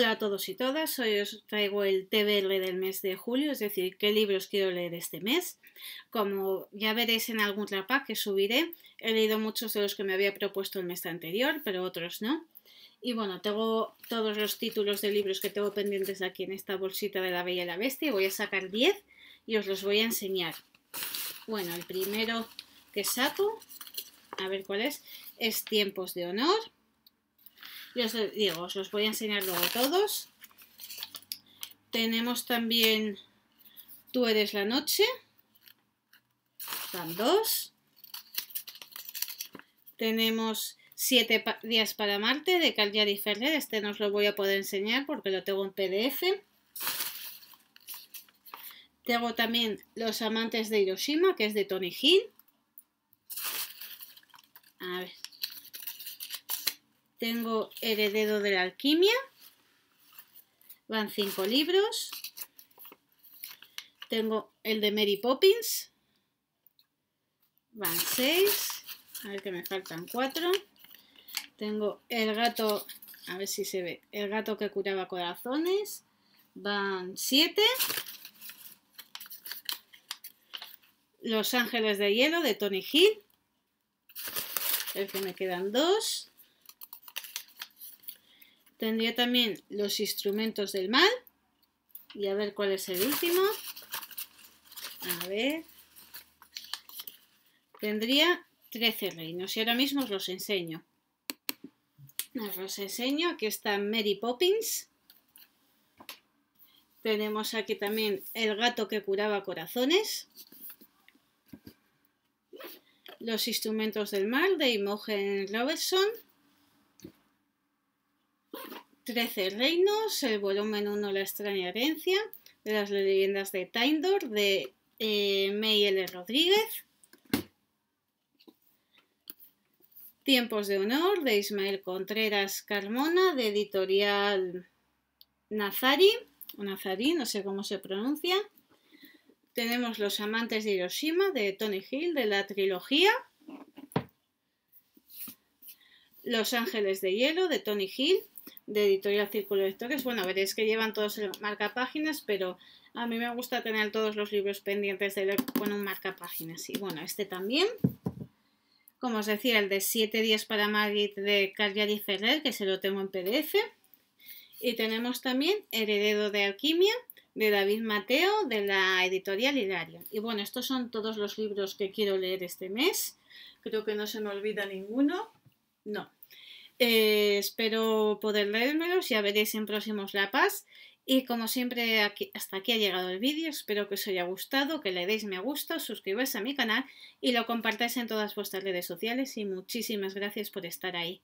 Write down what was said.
Hola a todos y todas, hoy os traigo el TBR del mes de julio, es decir, qué libros quiero leer este mes. Como ya veréis en algún rapaz que subiré, he leído muchos de los que me había propuesto el mes anterior, pero otros no. Y bueno, tengo todos los títulos de libros que tengo pendientes aquí en esta bolsita de La Bella y la Bestia, y voy a sacar 10 y os los voy a enseñar. Bueno, el primero que saco, a ver cuál es Tiempos de Honor. Yo os digo, os los voy a enseñar luego todos. Tenemos también Tú eres la noche. Están dos. Tenemos 7 días para Marte de Caldiari Ferrer. Este no os lo voy a poder enseñar porque lo tengo en PDF. Tengo también Los Amantes de Hiroshima, que es de Tony Hill. A ver. Tengo Heredero de la Alquimia, van 5 libros. Tengo el de Mary Poppins, van 6, a ver que me faltan 4. Tengo el gato, a ver si se ve, el gato que curaba corazones, van 7. Los Ángeles de Hielo de Tony Hill, el que me quedan 2. Tendría también Los Instrumentos del Mal. Y a ver cuál es el último. A ver. Tendría 13 Reinos. Y ahora mismo os los enseño. Aquí está Mary Poppins. Tenemos aquí también El gato que curaba corazones. Los Instrumentos del Mal de Imogen Robertson. 13 Reinos, el volumen 1, La extraña herencia, de Las leyendas de Tyndor, de May L. Rodríguez. Tiempos de Honor, de Ismael Contreras Carmona, de editorial Nazari, o Nazari, no sé cómo se pronuncia. Tenemos Los Amantes de Hiroshima, de Tony Hill, de la trilogía. Los Ángeles de Hielo, de Tony Hill, de editorial Círculo de Lectores. Bueno, veréis que llevan todos el marcapáginas, pero a mí me gusta tener todos los libros pendientes de leer con un marcapáginas. Y bueno, este también, como os decía, el de 7 días para Marte de Caldiari Ferrer, que se lo tengo en PDF. Y tenemos también Heredero de Alquimia, de David Mateo, de la editorial Hidaria. Y bueno, estos son todos los libros que quiero leer este mes. Creo que no se me olvida ninguno. No. Espero poder leérmelos, ya veréis en próximos lapas. Y como siempre, hasta aquí ha llegado el vídeo. Espero que os haya gustado, que le deis me gusta, os suscribáis a mi canal y lo compartáis en todas vuestras redes sociales. Y muchísimas gracias por estar ahí.